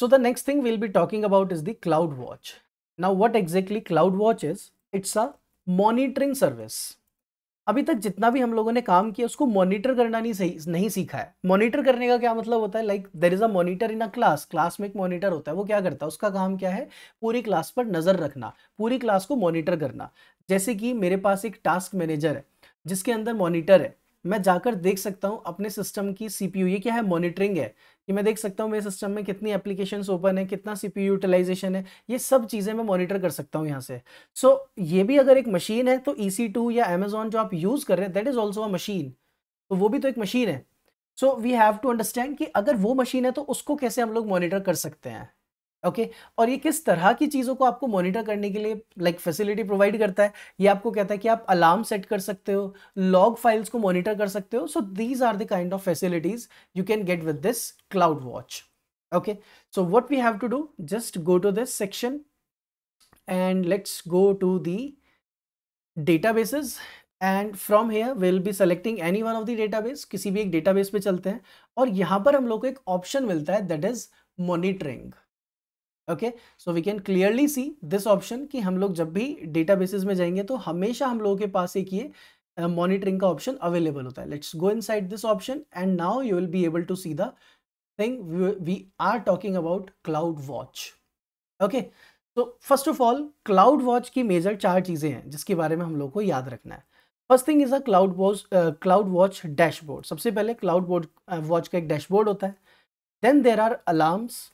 So the next thing we'll be talking about is the CloudWatch. Now what exactly CloudWatch is? It's a monitoring service. अभी तक जितना भी हम लोगों ने काम किया उसको मॉनिटर करना नहीं सीखा है। मॉनिटर करने का क्या मतलब होता है? Like there is a monitor in a class, class में एक मॉनिटर होता है, वो क्या करता है, उसका काम क्या है, पूरी क्लास पर नज़र रखना, पूरी क्लास को मॉनिटर करना। जैसे कि मेरे पास एक टास्क मैनेजर है जिसके अंदर मॉनिटर है, मैं जाकर देख सकता हूँ अपने सिस्टम की CPU, ये क्या है, मॉनिटरिंग है, कि मैं देख सकता हूँ मेरे सिस्टम में कितनी एप्लीकेशंस ओपन है, कितना CPU यूटिलाइजेशन है, ये सब चीज़ें मैं मॉनिटर कर सकता हूँ यहाँ से। सो ये भी अगर एक मशीन है तो EC2 या Amazon जो आप यूज़ कर रहे हैं, that is also a machine, तो वो भी तो एक मशीन है। So we have to understand कि अगर वो मशीन है तो उसको कैसे हम लोग मॉनिटर कर सकते हैं, ओके और ये किस तरह की चीज़ों को आपको मॉनिटर करने के लिए लाइक फैसिलिटी प्रोवाइड करता है। ये आपको कहता है कि आप अलार्म सेट कर सकते हो, लॉग फाइल्स को मॉनिटर कर सकते हो। So these are the kind of facilities you can get with this CloudWatch। Okay so what we have to do, just go to this section and let's go to the databases and from here will be selecting any one of the database. किसी भी एक database पे चलते हैं और यहाँ पर हम लोग को एक ऑप्शन मिलता है that is monitoring. Okay so we can clearly see this option कि हम लोग जब भी डेटाबेसेस में जाएंगे तो हमेशा हम लोगों के पास एक ये मॉनिटरिंग का ऑप्शन अवेलेबल होता है। Let's go inside this option and now you will be able to see the thing we are talking about CloudWatch। Okay so first of all CloudWatch की मेजर चार चीज़ें हैं जिसके बारे में हम लोग को याद रखना है। First thing is a CloudWatch dashboard. सबसे पहले CloudWatch का एक डैशबोर्ड होता है। Then there are alarms,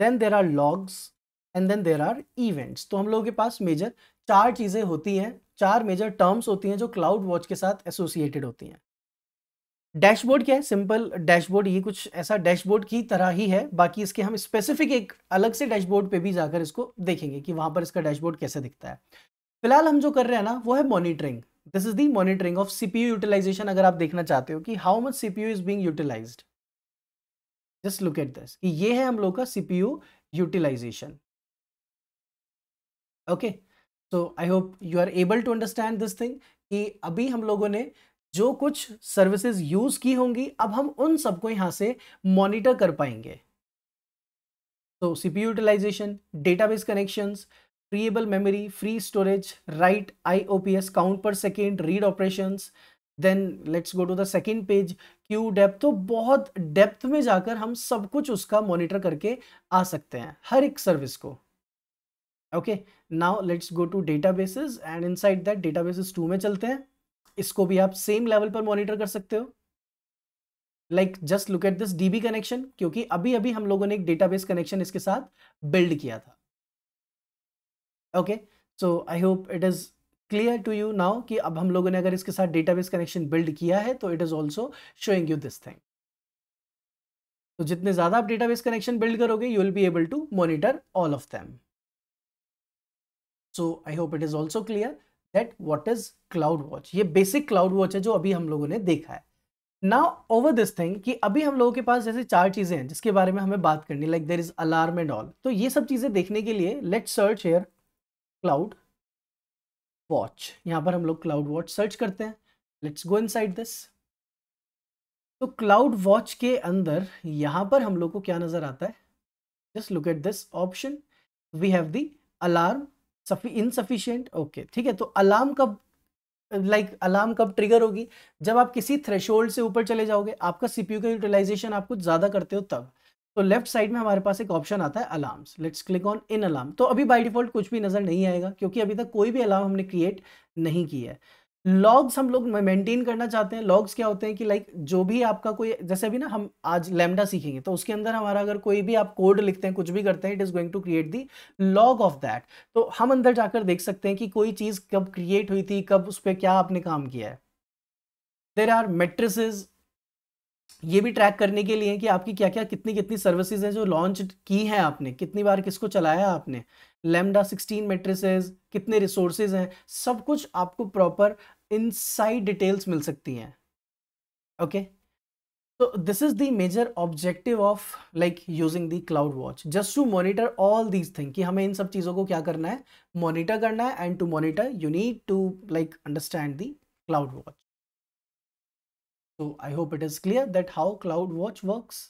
then there are logs and then there are events. तो हम लोगों के पास मेजर चार चीज़ें होती हैं, चार मेजर टर्म्स होती हैं जो CloudWatch के साथ एसोसिएटेड होती हैं। डैशबोर्ड क्या है? सिंपल डैशबोर्ड, ये कुछ ऐसा डैशबोर्ड की तरह ही है, बाकी इसके हम स्पेसिफिक एक अलग से डैशबोर्ड पे भी जाकर इसको देखेंगे कि वहाँ पर इसका डैशबोर्ड कैसे दिखता है। फिलहाल हम जो कर रहे हैं ना वो है monitoring. This is the monitoring of CPU utilization. अगर आप देखना चाहते हो कि how much CPU is being utilized, just look at this, कि ये है हम लोग का CPU utilization. Okay so I hope you are able to understand this thing कि अभी हम लोगों ने जो कुछ सर्विसेज यूज की होंगी अब हम उन सबको यहां से मॉनिटर कर पाएंगे। तो CPU utilization, database connections, freeable memory, free storage, right, IOPS, count per second, read operations. Then let's go to the second page, queue depth. तो बहुत डेप्थ में जाकर हम सब कुछ उसका मॉनिटर करके आ सकते हैं, हर एक सर्विस को। Okay now let's go to databases and inside that databases 2 में चलते हैं। इसको भी आप सेम लेवल पर मॉनिटर कर सकते हो। Like just look at this DB connection, क्योंकि अभी अभी हम लोगों ने एक डेटाबेस कनेक्शन इसके साथ बिल्ड किया था। Okay so I hope it is clear to you now कि अब हम लोगों ने अगर इसके साथ डेटाबेस कनेक्शन बिल्ड किया है तो it is also showing you this thing. तो जितने ज्यादा आप डेटाबेस कनेक्शन बिल्ड करोगे you will be able to monitor all of them. So I hope it is also clear that what is CloudWatch। ये basic CloudWatch है जो अभी हम लोगों ने देखा है। नाउ ओवर दिस थिंग कि अभी हम लोगों के पास जैसे चार चीजें हैं जिसके बारे में हमें बात करनी, like there is alarm and all. तो ये सब चीजें देखने के लिए लेट्स सर्च हियर CloudWatch। यहाँ पर हम लोग CloudWatch सर्च करते हैं। Let's go inside this. तो CloudWatch के अंदर यहाँ पर हम लोग को क्या नजर आता है? Just look at this option, we have the alarm insufficient. Okay ठीक है, तो अलार्म कब अलार्म कब ट्रिगर होगी? जब आप किसी थ्रेशोल्ड से ऊपर चले जाओगे, आपका CPU का यूटिलाइजेशन आप कुछ ज्यादा करते हो तब। तो लेफ्ट साइड में हमारे पास एक ऑप्शन आता है alarms. Let's click on in alarm. तो अभी बाय डिफॉल्ट कुछ भी नजर नहीं आएगा क्योंकि अभी तक कोई भी अलार्म हमने क्रिएट नहीं किया है। लॉग्स हम लोग मेंटेन करना चाहते हैं। लॉग्स क्या होते हैं कि लाइक जो भी आपका कोई, जैसे अभी ना हम आज लैम्डा सीखेंगे तो उसके अंदर हमारा अगर कोई भी आप कोड लिखते हैं, कुछ भी करते हैं, it is going to create the log of that. तो हम अंदर जाकर देख सकते हैं कि कोई चीज कब क्रिएट हुई थी, कब उस पर क्या आपने काम किया है। देयर आर मैट्रिसेस, ये भी ट्रैक करने के लिए कि आपकी क्या क्या कितनी सर्विसेज हैं जो लॉन्च की हैं आपने, कितनी बार किसको चलाया आपने। लैम्डा 16 मैट्रिसेस, कितने रिसोर्सेज हैं, सब कुछ आपको प्रॉपर इनसाइड डिटेल्स मिल सकती हैं। ओके तो this is the major objective of like using the CloudWatch, just to monitor all these thing, कि हमें इन सब चीज़ों को क्या करना है, मॉनिटर करना है। And to monitor you need to like understand the CloudWatch। So I hope it is clear that how CloudWatch works.